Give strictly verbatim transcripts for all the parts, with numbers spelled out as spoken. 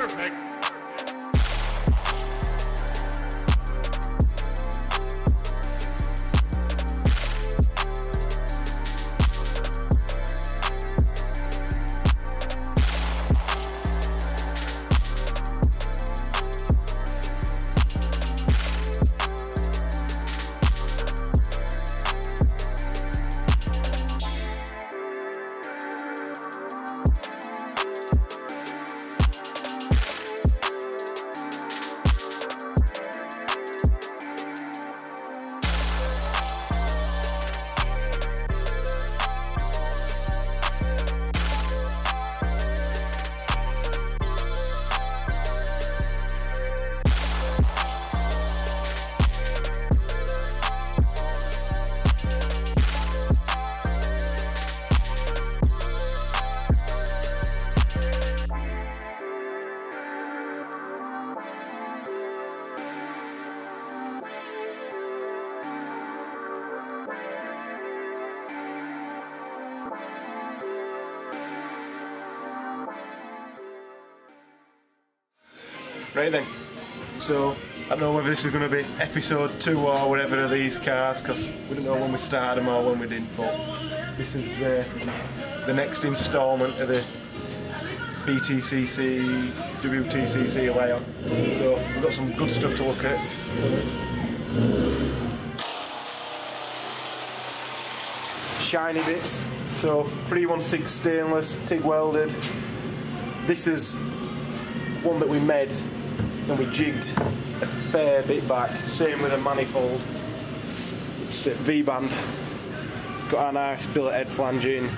Perfect. Right then, so I don't know whether this is going to be episode two or whatever of these cars, because we don't know when we started them or when we didn't, but this is uh, the next instalment of the B T C C, W T C C Leon. So we've got some good stuff to look at. Shiny bits, so three one six stainless, TIG welded. This is one that we made and we jigged a fair bit back. Same with a manifold. It's a V-band. Got our nice billet head flanging,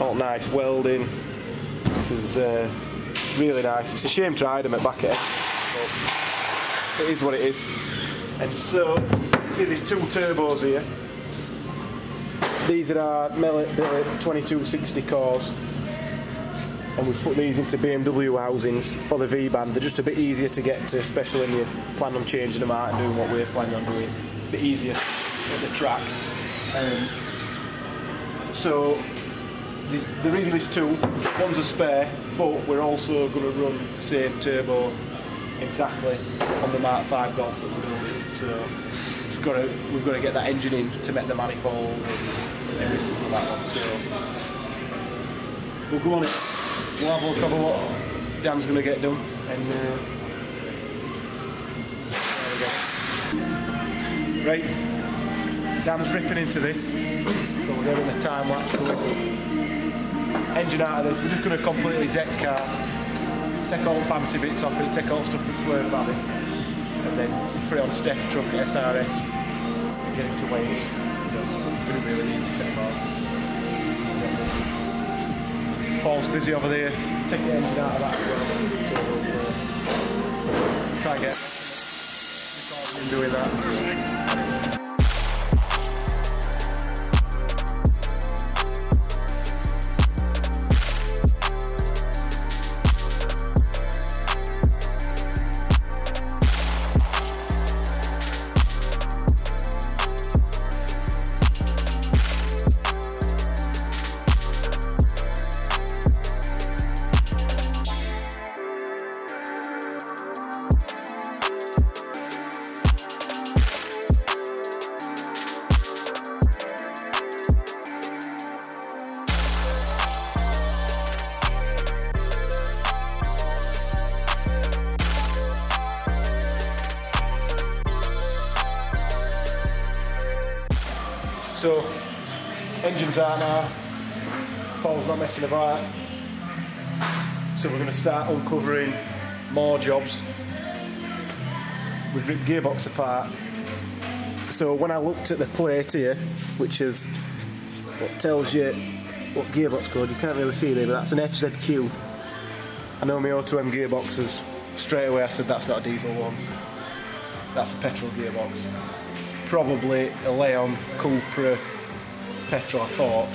all nice welding. This is uh, really nice. It's a shame tried them at back end, but it is what it is. And so, see these two turbos here. These are our Mellet Billet twenty-two sixty cores. And we've put these into B M W housings for the V-band. They're just a bit easier to get to, especially when you plan on changing them out and doing what we're planning on doing. A bit easier at the track. Um, so there really is two. One's a spare, but we're also going to run the same turbo exactly on the Mark five Golf that we're doing. So we've got to, we've got to get that engine in to make the manifold and everything for that one. So we'll go on it. We'll have a look at what Dan's going to get done, and uh, there we go. Right, Dan's ripping into this, so we're doing the time lapse to it. Engine out of this, we're just going to completely deck car, take all the fancy bits off it, take all the stuff that's worth having, and then put it on Steph's truck at S R S and get it to weigh it. So we don't really need this anymore. Paul's busy over there. Take the engine out of that as well. Try and get Ricardo doing that. So, engines are now, Paul's not messing about, so we're going to start uncovering more jobs. We've ripped gearbox apart. So when I looked at the plate here, which is what tells you what gearbox code, you can't really see there, but that's an F Z Q. I know my O two M gearboxes, straight away I said that's not a diesel one, that's a petrol gearbox. Probably a Leon Cupra petrol, I thought.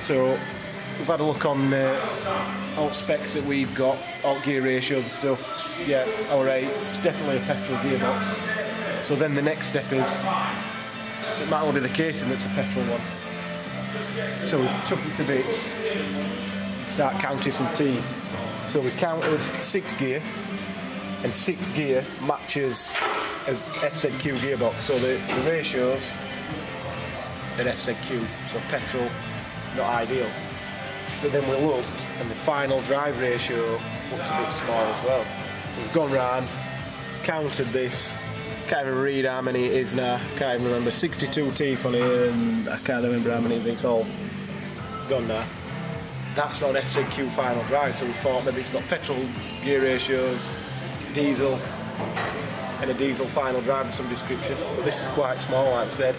So we've had a look on uh, alt specs that we've got, alt gear ratios and stuff. Yeah, alright, it's definitely a petrol gearbox. So then the next step is, it might only be the casing that's a petrol one. So we took it to bits, start counting some teeth. So we counted sixth gear, and sixth gear matches an F Z Q gearbox. So the, the ratios at F Z Q, so petrol, not ideal. But then we looked, and the final drive ratio looked a bit small as well. So we've gone round, counted this, can't even read how many it is now, can't even remember. sixty-two teeth on here, and I can't remember how many of it's all gone now. That's not F Z Q final drive, so we thought maybe it's got petrol gear ratios, diesel, and a diesel final drive of some description. But this is quite small, like I said.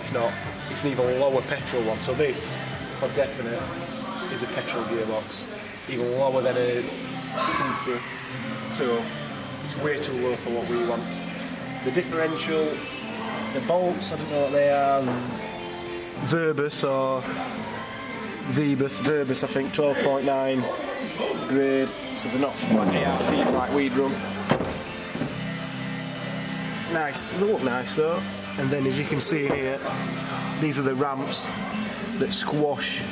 It's not, it's an even lower petrol one. So this, for definite, is a petrol gearbox. Even lower than a Cupra. So it's way too low for what we want. The differential, the bolts, I don't know what they are, Verbus or Vibus, Verbus I think, twelve point nine grade, so they're not A R Ps like we drum. Nice, they look nice though. And then as you can see here, these are the ramps that squash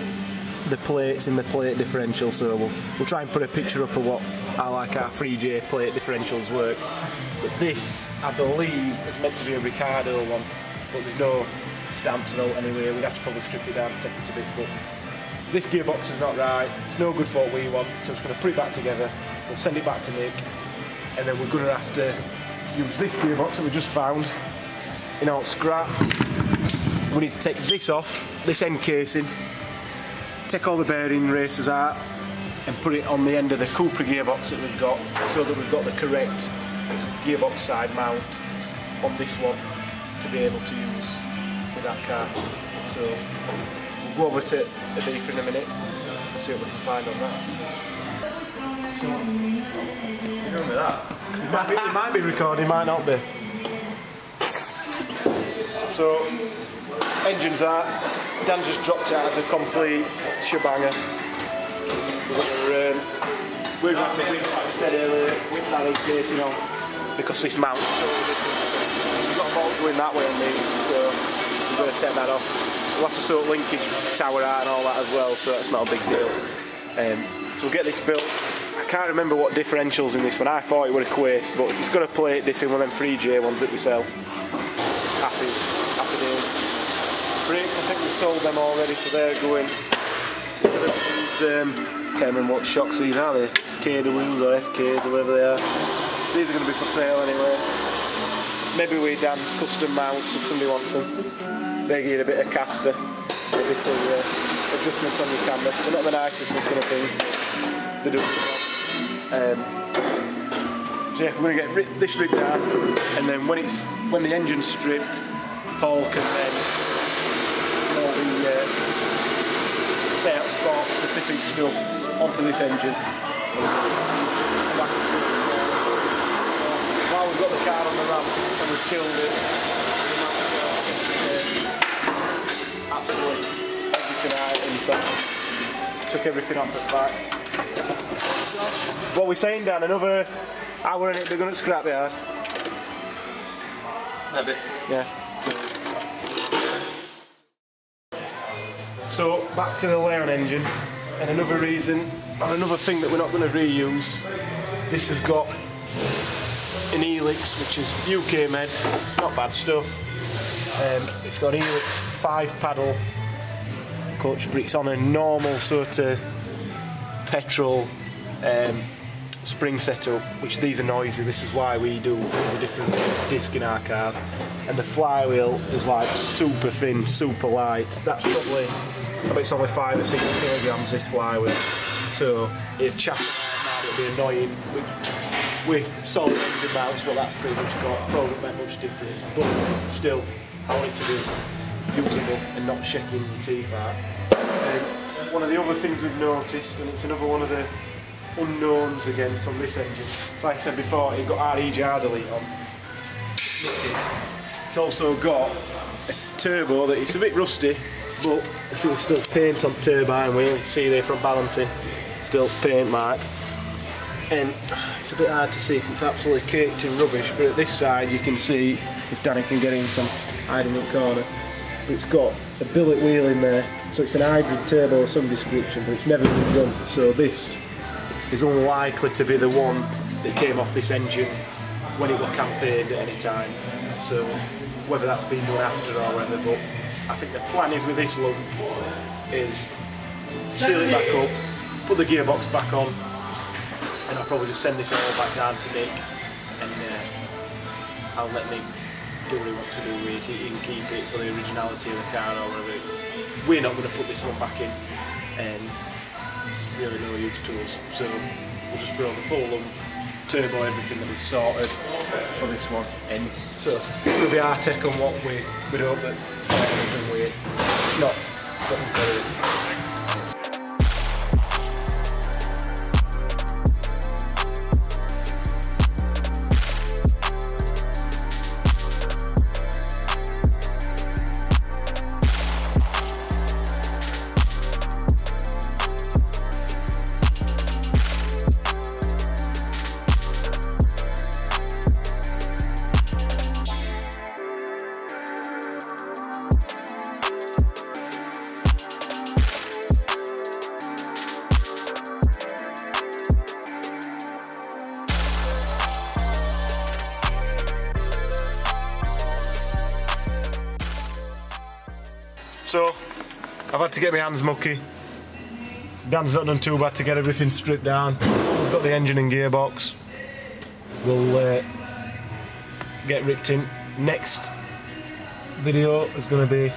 the plates in the plate differential, so we'll, we'll try and put a picture up of what I like our three J plate differentials work. But this, I believe, is meant to be a Ricardo one, but there's no stamps and all anyway, we'd have to probably strip it down and take it to bits, but this gearbox is not right, it's no good for what we want, so it's going to put it back together, we'll send it back to Nick, and then we're going to have to use this gearbox that we just found in our scrap. We need to take this off, this end casing, take all the bearing races out, and put it on the end of the Cupra gearbox that we've got, so that we've got the correct gearbox side mount on this one to be able to use with that car. So we'll go over to the beef in a minute and see what we can find on that. So, you remember that? It might be, it might be recorded, it might not be. So, engines out. Dan just dropped out as a complete shebanger. We're, um, we're going to whip, like I said earlier, whip that in place, you know, because this mount is totally different. We've got bolts going that way on these, so we're going to take that off. We'll have to sort linkage tower out and all that as well, so that's not a big deal. Um, so we'll get this built. I can't remember what differentials in this one. I thought it would equate, but it's got a plate diff in one of them three J ones that we sell. Happy, happy days. Brakes, I think we sold them already, so they're going. These, um, can't remember what shocks these are, they K Ws or F Ks or whatever they are. These are going to be for sale anyway. Maybe we dance custom mounts if somebody wants them. They give you a bit of caster, a bit of uh, adjustment on your camera. They're not the nicest looking things, they do. Um, so yeah, we're going to get this stripped down, and then when it's when the engine's stripped, Paul can then all the uh, set out sport specific stuff onto this engine. So while we've got the car on the ramp and we've killed it, everything out inside. Took everything off the back. What we're saying, Dan? Another hour and it be going to scrap yard. Maybe. Yeah. So back to the Leon engine, and another reason, and another thing that we're not going to reuse. This has got an Elex, which is U K made, not bad stuff. Um, it's got Elex five paddle clutch, but it's on a normal sort of petrol um, spring setup, which these are noisy. This is why we do a different disc in our cars. And the flywheel is like super thin, super light. That's probably, I mean, it's only five or six kilograms, this flywheel. So it chaps, it'll be annoying. We, we sold it in the mouse, but that's pretty much got, probably not much difference, but still. I want it to be usable and not shaking your teeth out. Um, one of the other things we've noticed, and it's another one of the unknowns again from this engine, like I said before, it's got R E G R delete on. It's also got a turbo that it's a bit rusty, but there's still paint on turbine wheel. You see there from balancing, still paint mark. And it's a bit hard to see because it's absolutely caked in rubbish, but at this side you can see, if Danny can get in from hiding in the corner, but it's got a billet wheel in there, so it's an hybrid turbo of some description, but it's never been done. So this is unlikely to be the one that came off this engine when it were campaigned at any time. So whether that's been done after or whether, but I think the plan is with this lump is seal it back up, put the gearbox back on, and I'll probably just send this all back down to Nick, and uh, I'll let Nick do what he wants to do with it. He can keep it for the originality of the car or whatever. We're not going to put this one back in, and it's really no use to us. So we'll just throw the full lump, turbo, everything that we've sorted for this one in. So it'll be our take on what we we hope that we've done with it. Not what we've done. So, I've had to get my hands mucky. Dan's not done too bad to get everything stripped down. We've got the engine and gearbox. We'll uh, get ripped in. Next video is going to be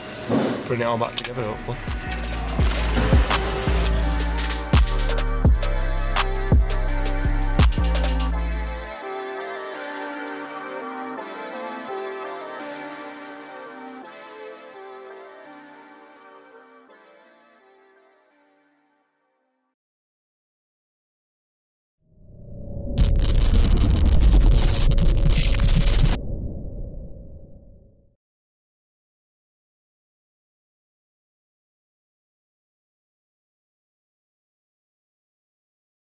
putting it all back together, hopefully.